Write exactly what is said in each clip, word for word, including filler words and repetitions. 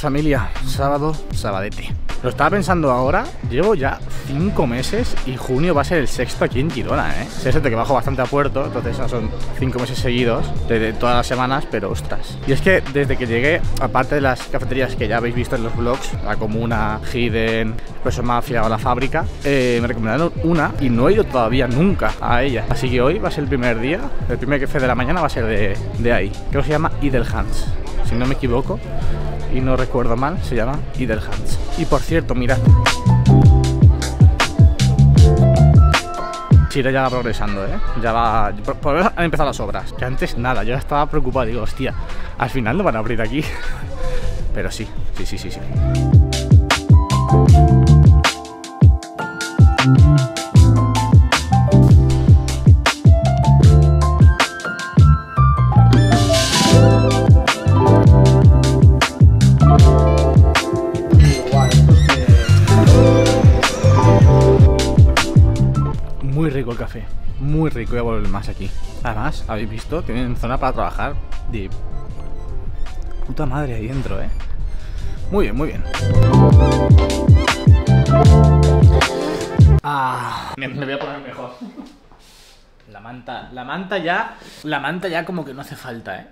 es, familia, sábado, sabadete. Lo estaba pensando ahora, llevo ya cinco meses y junio va a ser el sexto aquí en Girona, ¿eh? Es cierto que bajo bastante a Puerto, entonces son cinco meses seguidos, desde todas las semanas, pero ostras. Y es que desde que llegué, aparte de las cafeterías que ya habéis visto en los vlogs, la Comuna, Hidden, Expreso Mafia o la Fábrica, eh, me recomendaron una y no he ido todavía nunca a ella. Así que hoy va a ser el primer día, el primer café de la mañana va a ser de, de ahí. Creo que se llama Idle Hands, si no me equivoco. Y no recuerdo mal, se llama Idle Hands. Y por cierto, mirad, Chira ya va progresando, ¿eh? Ya va... Por lo menos han empezado las obras. Que antes nada, yo estaba preocupado. Digo, hostia, al final no van a abrir aquí. Pero sí, sí, sí, sí, sí. El café, muy rico, voy a volver más aquí. Además, habéis visto, tienen zona para trabajar de puta madre ahí dentro, eh. Muy bien, muy bien. Ah, me, me voy a poner mejor. La manta, la manta ya, la manta ya como que no hace falta, eh.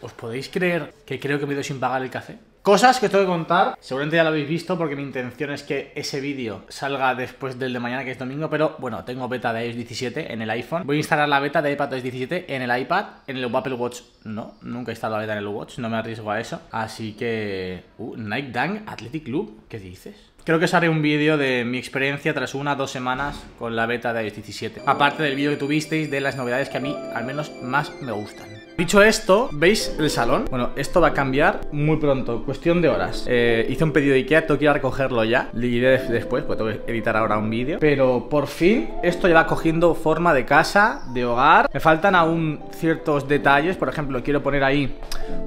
¿Os podéis creer que creo que me he ido sin pagar el café? Cosas que os tengo que contar, seguramente ya lo habéis visto porque mi intención es que ese vídeo salga después del de mañana, que es domingo, pero bueno, tengo beta de iOS diecisiete en el iPhone. Voy a instalar la beta de iPadOS diecisiete en el iPad, en el Apple Watch no, nunca he instalado la beta en el Watch, no me arriesgo a eso. Así que... Uh, Nike Dunk, Athletic Club, ¿qué dices? Creo que os haré un vídeo de mi experiencia tras una o dos semanas con la beta de iOS diecisiete. Aparte del vídeo que tuvisteis de las novedades que a mí, al menos, más me gustan. Dicho esto, ¿veis el salón? Bueno, esto va a cambiar muy pronto, cuestión de horas. eh, Hice un pedido de IKEA, tengo que ir a recogerlo ya. Le iré después, porque tengo que editar ahora un vídeo. Pero por fin, esto ya va cogiendo forma de casa, de hogar. Me faltan aún ciertos detalles. Por ejemplo, quiero poner ahí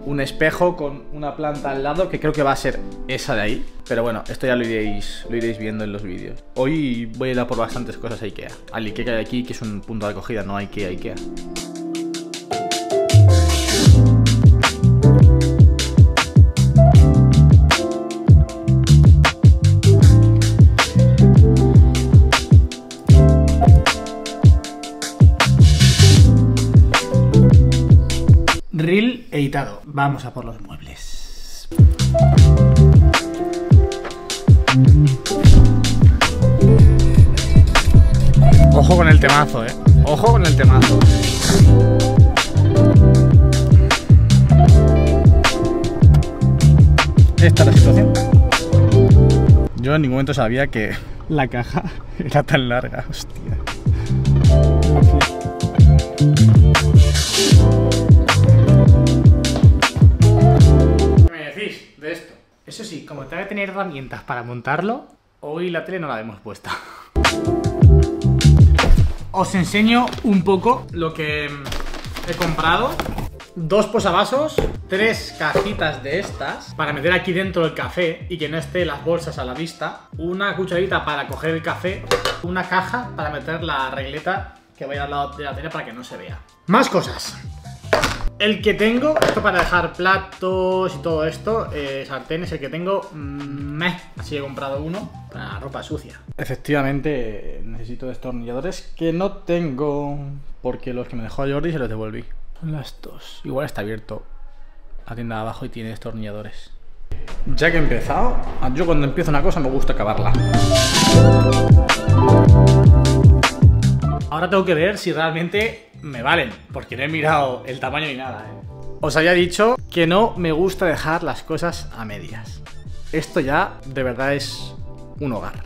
un espejo con una planta al lado, que creo que va a ser esa de ahí. Pero bueno, esto ya lo iréis, lo iréis viendo en los vídeos. Hoy voy a ir a por bastantes cosas a IKEA. Al IKEA que hay aquí, que es un punto de acogida, no IKEA, IKEA. Reel editado. Vamos a por los muebles. Ojo con el temazo, eh. Ojo con el temazo. Esta es la situación. Yo en ningún momento sabía que la caja era tan larga. Hostia. De esto. Eso sí, como tengo que tener herramientas para montarlo, hoy la tele no la hemos puesta. Os enseño un poco lo que he comprado. Dos posavasos, tres cajitas de estas para meter aquí dentro el café y que no esté las bolsas a la vista, una cucharita para coger el café, una caja para meter la regleta que vaya al lado de la tele para que no se vea. Más cosas. El que tengo, esto para dejar platos y todo esto, eh, sartenes, el que tengo, meh, así he comprado uno para ropa sucia. Efectivamente, necesito destornilladores que no tengo, porque los que me dejó Jordi se los devolví. Son las dos. Igual está abierto la tienda de abajo y tiene destornilladores. Ya que he empezado, yo cuando empiezo una cosa me gusta acabarla. Ahora tengo que ver si realmente me valen, porque no he mirado el tamaño ni nada, ¿eh? Os había dicho que no me gusta dejar las cosas a medias. Esto ya de verdad es un hogar.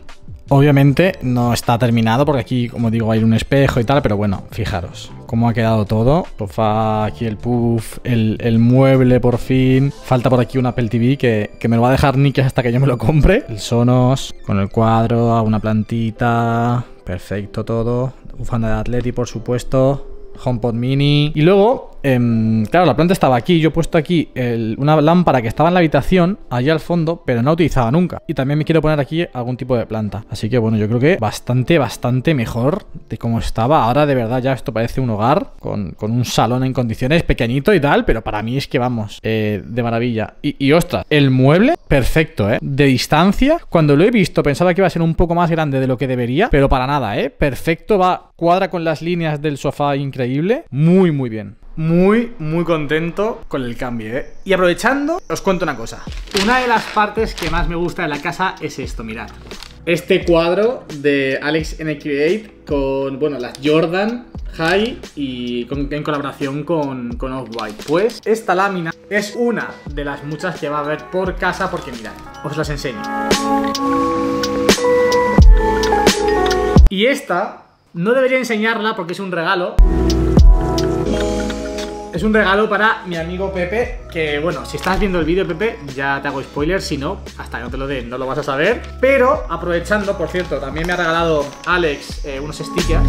Obviamente no está terminado porque aquí, como digo, hay un espejo y tal, pero bueno, fijaros cómo ha quedado todo. Sofá, aquí el puff, el, el mueble por fin. Falta por aquí un Apple T V que, que me lo va a dejar Nicias hasta que yo me lo compre. El Sonos, con el cuadro, una plantita, perfecto todo. Bufanda de Atleti, por supuesto. HomePod Mini. Y luego eh, claro, la planta estaba aquí. Yo he puesto aquí el, una lámpara que estaba en la habitación, allá al fondo, pero no la utilizaba nunca. Y también me quiero poner aquí algún tipo de planta. Así que bueno, yo creo que bastante, bastante mejor de como estaba. Ahora de verdad ya esto parece un hogar con, con un salón en condiciones, pequeñito y tal, pero para mí es que vamos, eh, de maravilla. Y, y ostras, el mueble, perfecto, ¿eh? De distancia, cuando lo he visto pensaba que iba a ser un poco más grande de lo que debería, pero para nada, ¿eh? Perfecto, va, cuadra con las líneas del sofá, increíble. Muy, muy bien. Muy, muy contento con el cambio, ¿eh? Y aprovechando, os cuento una cosa. Una de las partes que más me gusta de la casa es esto, mirad. Este cuadro de Alex N Create con, bueno, las Jordan, High y con, en colaboración con, con Off-White. Pues esta lámina es una de las muchas que va a haber por casa porque mirad, os las enseño. Y esta no debería enseñarla porque es un regalo. Es un regalo para mi amigo Pepe, que bueno, si estás viendo el vídeo, Pepe, ya te hago spoiler, si no, hasta que no te lo den no lo vas a saber. Pero aprovechando, por cierto, también me ha regalado Alex eh, unos stickers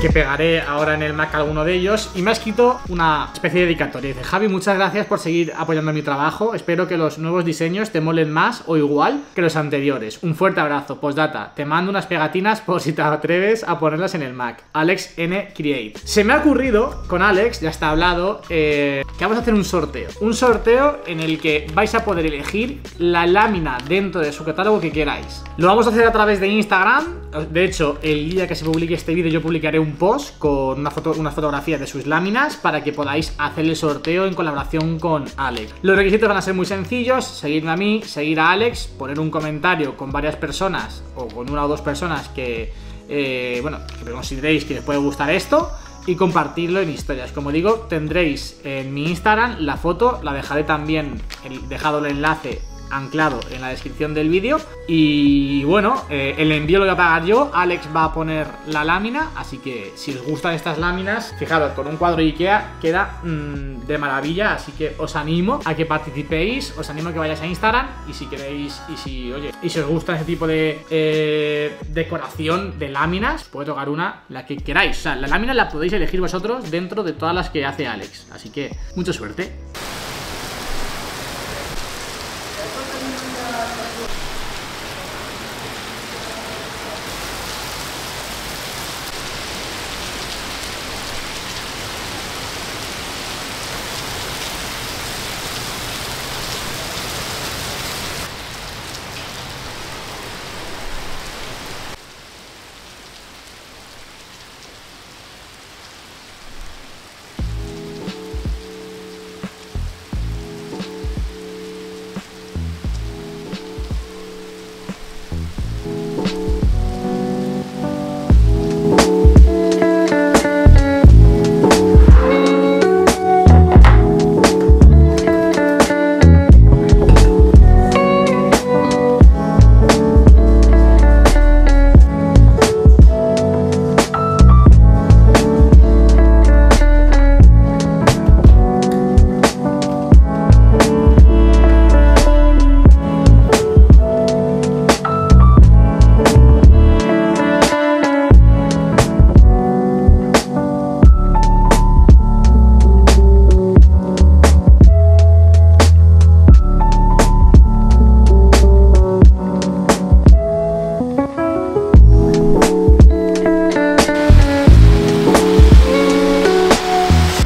que pegaré ahora en el Mac alguno de ellos, y me ha escrito una especie de dedicatoria. Dice: Javi, muchas gracias por seguir apoyando mi trabajo, espero que los nuevos diseños te molen más o igual que los anteriores, un fuerte abrazo, postdata, te mando unas pegatinas por si te atreves a ponerlas en el Mac. Alex N Create. Se me ha ocurrido con Alex, ya está hablado, eh, que vamos a hacer un sorteo. Un sorteo en el que vais a poder elegir la lámina dentro de su catálogo que queráis. Lo vamos a hacer a través de Instagram. De hecho, el día que se publique este vídeo yo publicaré un post con una foto, unas fotografías de sus láminas para que podáis hacer el sorteo en colaboración con Alex. Los requisitos van a ser muy sencillos: seguirme a mí, seguir a Alex, poner un comentario con varias personas o con una o dos personas que, eh, bueno, que consideréis que les puede gustar esto, y compartirlo en historias. Como digo, tendréis en mi Instagram la foto, la dejaré también, el, dejado el enlace anclado en la descripción del vídeo. Y bueno, eh, el envío lo voy a pagar yo. Alex va a poner la lámina, así que si os gustan estas láminas, fijaros, con un cuadro de IKEA queda mmm, de maravilla. Así que os animo a que participéis, os animo a que vayáis a Instagram, y si queréis, y si, oye, y si os gusta este tipo de eh, decoración de láminas, os puede tocar una, la que queráis. O sea, la lámina la podéis elegir vosotros dentro de todas las que hace Alex, así que mucha suerte.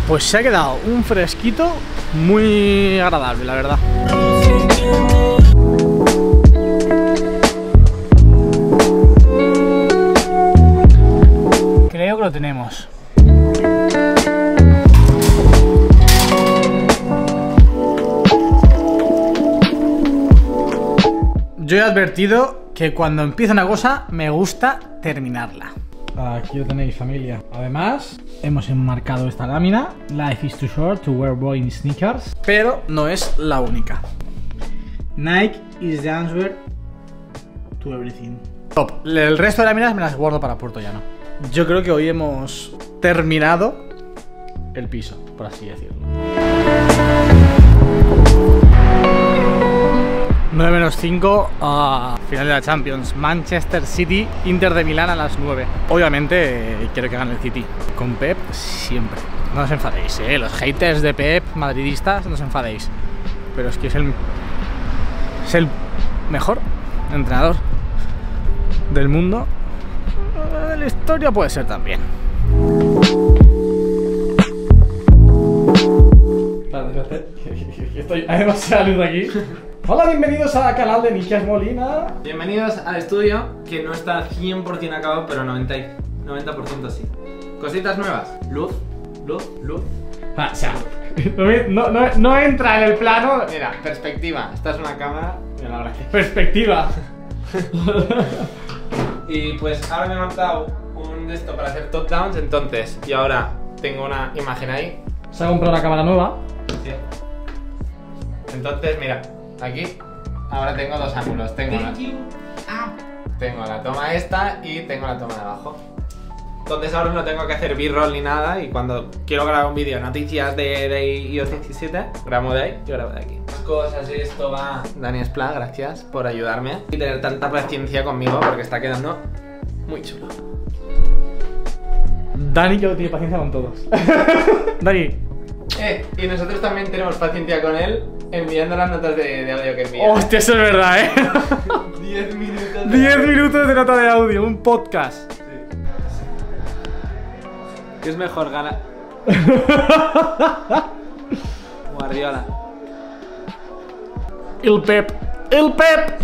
Pues se ha quedado un fresquito muy agradable, la verdad. Creo que lo tenemos. Yo he advertido que cuando empiezo una cosa me gusta terminarla. Aquí lo tenéis, familia. Además, hemos enmarcado esta lámina. Life is too short to wear boy in sneakers. Pero no es la única. Nike is the answer to everything. Top. El resto de láminas me las guardo para Puerto Llano. Yo creo que hoy hemos terminado el piso, por así decirlo. nueve menos cinco, a uh, final de la Champions, Manchester City, Inter de Milán a las nueve. Obviamente eh, quiero que gane el City, con Pep siempre. No os enfadéis, ¿eh? Los haters de Pep, madridistas, no os enfadéis. Pero es que es el, es el mejor entrenador del mundo. De la historia puede ser también. Estoy, hay demasiada luz aquí. Hola, bienvenidos al canal de Nicias Molina. Bienvenidos al estudio, que no está cien por cien acabado, pero noventa por ciento sí. Cositas nuevas. Luz, luz, luz. Ah, o sea, no, no, no entra en el plano. Mira, perspectiva. Esta es una cámara. Mira la verdad. Perspectiva. Y pues ahora me he montado un de esto para hacer top downs, entonces. Y ahora tengo una imagen ahí. Se ha comprado una cámara nueva. Sí. Entonces, mira, aquí ahora tengo dos ángulos. Tengo la, tengo la toma esta y tengo la toma de abajo. Entonces ahora no tengo que hacer b-roll ni nada, y cuando quiero grabar un vídeo, noticias de, de i o ese diecisiete, grabo de ahí y grabo de aquí. Las cosas, esto va... Dani Esplá, gracias por ayudarme y tener tanta paciencia conmigo, porque está quedando muy chulo. Dani yo tiene paciencia con todos. Dani. Eh, y nosotros también tenemos paciencia con él, enviando las notas de, de audio que envía. Hostia, eso es verdad, ¿eh? diez minutos de... diez minutos de nota de audio, un podcast. ¿Qué es mejor, gana? Guardiola. El Pep. El Pep.